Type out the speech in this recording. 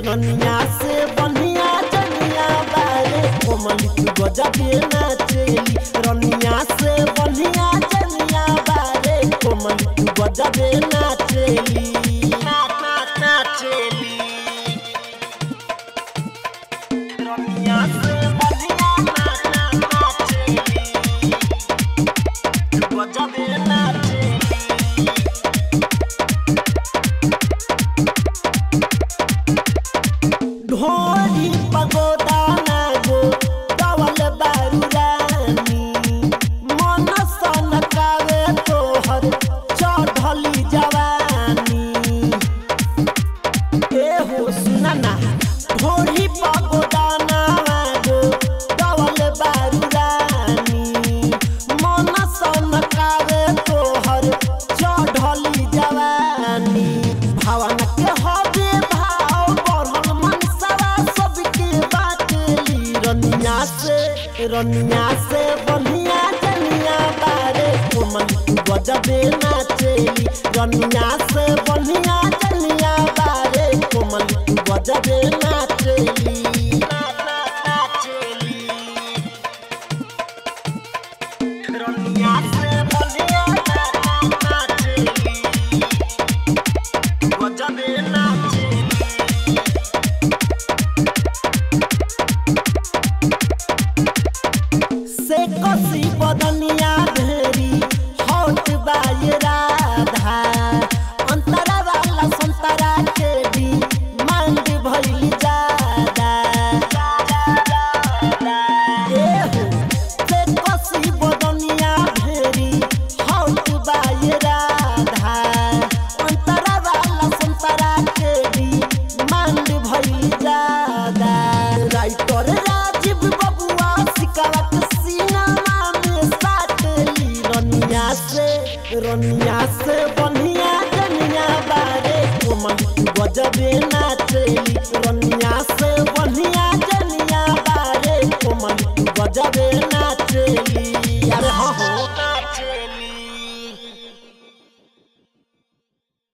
रनिया से बनिया जनिया बारे कोमली गजबे नाचेली। रनिया से बनिया जनिया बारे कोमली गजबे नाचेली। नाचेली रनिया से बनिया नाचेली गजबे नाचेली। ढोरी पगोदा ना गो गावल बारूरानी मन सनकावे तोहर चढ़ली जवानी। ए हो सुना ना ढोरी पगोदा ना गो गावल बारूरानी मन सनकावे तोहर चढ़ली जवानी। भावन के हबे रनिया से बनिया जनिया बारे कोमली गजबे नाचेली। रनिया से बनिया जनिया बारे कोमली गजबे